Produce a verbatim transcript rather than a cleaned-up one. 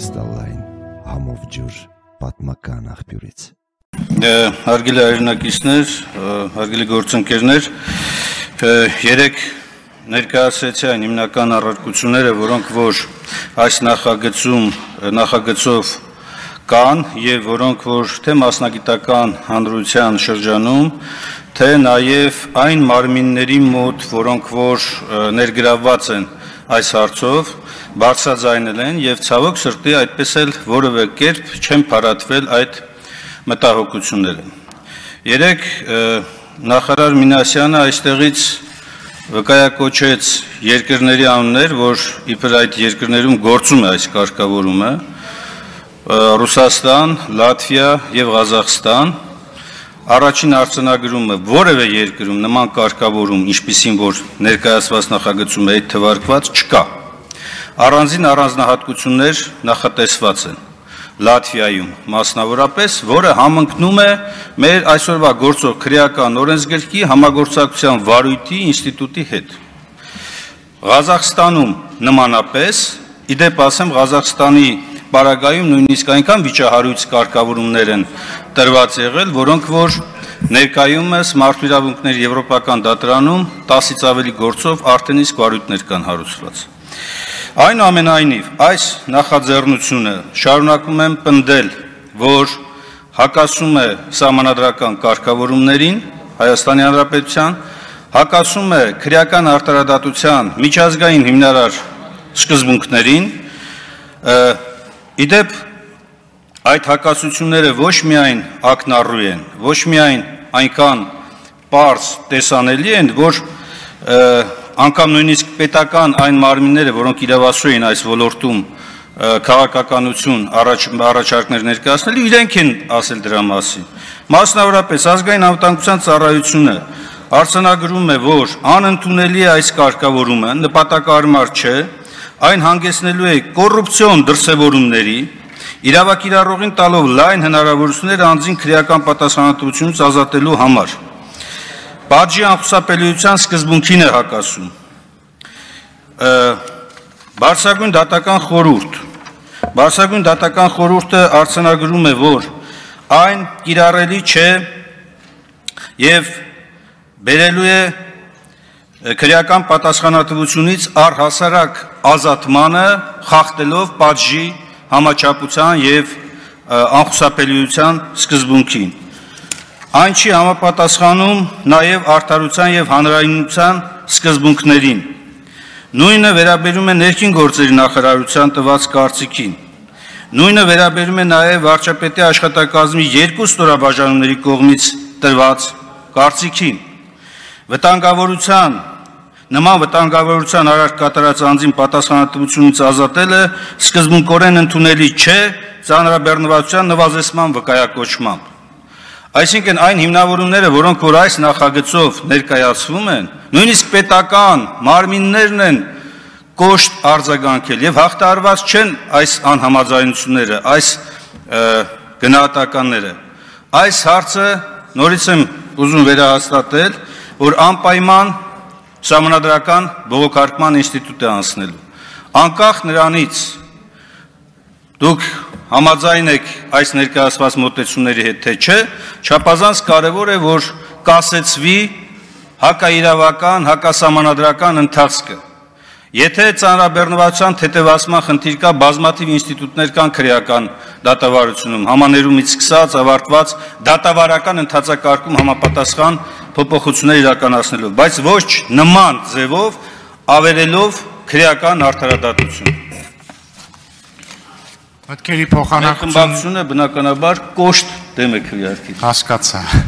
Կրիստալային համով ջուր պատմական աղբյուրից։ Արգելի արինակիցներ, արգելի գործընկերներ, երեք ներկայացրեցի այն հիմնական առարկությունները, որոնք որ այս նախագծում նախագծով կան եւ որոնք որ թե մասնագիտական հանրության շրջանում, թե նաեւ այն մարմինների մոտ, որոնք որ ներգրավված են այս հարցով, բարձրաձայնել են եւ ցավոք սրտի այդպես էլ որևէ կերպ չեն փառատվել այդ մտահոգությունները։ Երեք նախարար Մինասյանը այստեղից վկայակոչեց երկրների անուններ, որ իբր այդ երկրներում գործում է այս կարգավորումը, Ռուսաստան, Լատվիա եւ Ղազախստան, առաջին արձանագրումը որևէ երկրում նման կարգավորում, ինչպիսին որ ներկայացված նախագծում է, այդ թվարկված չկա։ Առանձին առանձնահատկություններ նախատեսված են Լատվիայում մասնավորապես, որը համընկնում է մեր այսօրվա գործող քրեական օրենսգրքի համագործակցության վարույթի ինստիտուտի հետ։ Ղազախստանում նմանապես, ի դեպ ասեմ Ղազախստանի Պարագայում նույնիսկ այնքան վիճահարույց կարգավորումներ են տրված եղել, որոնք որ ներկայումս Մարդու իրավունքների Եվրոպական դատարանում տասից ավելի գործով արդեն իսկ վարույթներ կան հարուցված։ Այնուամենայնիվ, այս նախաձեռնությունը շարունակում եմ պնդել, որ հակասում է սահմանադրական կարգավորումներին Հայաստանի Հանրապետության, հակասում է քրեական արդարադատության միջազգային հիմնարար սկզբունքներին։ Ի դեպ, այդ հակասությունները ոչ միայն ակնառու են, ոչ միայն այնքան պարզ տեսանելի են, որ անգամ նույնիսկ պետական այն մարմինները, որոնք իրավասու են այս ոլորտում քաղաքականություն առաջարկներ ներկայացնելու, իրենք են ասել դրա մասին։ Մասնավորապես ազգային անվտանգության ծառայությունը արձանագրում է, որ անընդունելի է այս կարգավորումը, նպատակարմար չէ, այն հանգեցնելու է կոռուպցիոն դրսևորումների, իրավակիրառողին տալով լայն հնարավորություններ անձին քրեական պատասխանատվությունից ազատելու համար։ Բաժի անխուսափելիության սկզբունքին է հակասում։ Բարձրագույն դատական խորհուրդ։ Բարձրագույն դատական խորհուրդը արձանագրում է, որ այն կիրառելի չէ եւ բերելու է քրեական պատասխանատվությունից առհասարակ ազատմանը խախտելով պատժի համաչափության եւ անխուսափելիության սկզբունքին։ Այն չի համապատասխանում նաեւ արդարության եւ հանրայնության սկզբունքներին։ Նույնը վերաբերում է ներքին գործերի նախարարության տված կարծիքին։ Նույնը վերաբերում է նաեւ վարչապետի աշխատակազմի երկու ստորաբաժանումների կողմից տրված կարծիքին։ Վտանգավորության Նման վտանգավորության արարք կատարած անձին պատասխանատվությունից ազատելը սկզբունքորեն ընդունելի չէ ծանրաբեռնվածության նվազեցման վկայակոչմամբ։ Այսինքն այն հիմնավորումները, որոնք որ այս նախագծով ներկայացվում են, նույնիսկ պետական մարմիններն են կոշտ արձագանքել եւ հաղթահարված չեն այս անհամաձայնությունները, այս գնահատականները։ Այս հարցը նորից եմ ուզում վերահաստատել, որ անպայման Սահմանադրական բողոքարկման ինստիտուտ է անցնելու։ Անկախ նրանից դուք համաձայն եք այս ներկայացված մոտեցումների հետ թե չէ, չափազանց կարևոր է, որ կասեցվի հակաիրավական, հակասահմանադրական ընթացքը։ Եթե ծանրաբեռնվածության թեթևացման խնդիր կա, բազմաթիվ ինստիտուտներ կան քրեական դատավարությունում, համաներումից սկսած ավարտված դատավարական ընթացակարգում համապատասխան փոփոխություններ իրականացնելով, բայց ոչ նման ձևով ավերելով քրեական արդարադատություն։ Մտքերի փոխանակությունը բնականաբար կոշտ դեմ է քրեական։ Հասկացա։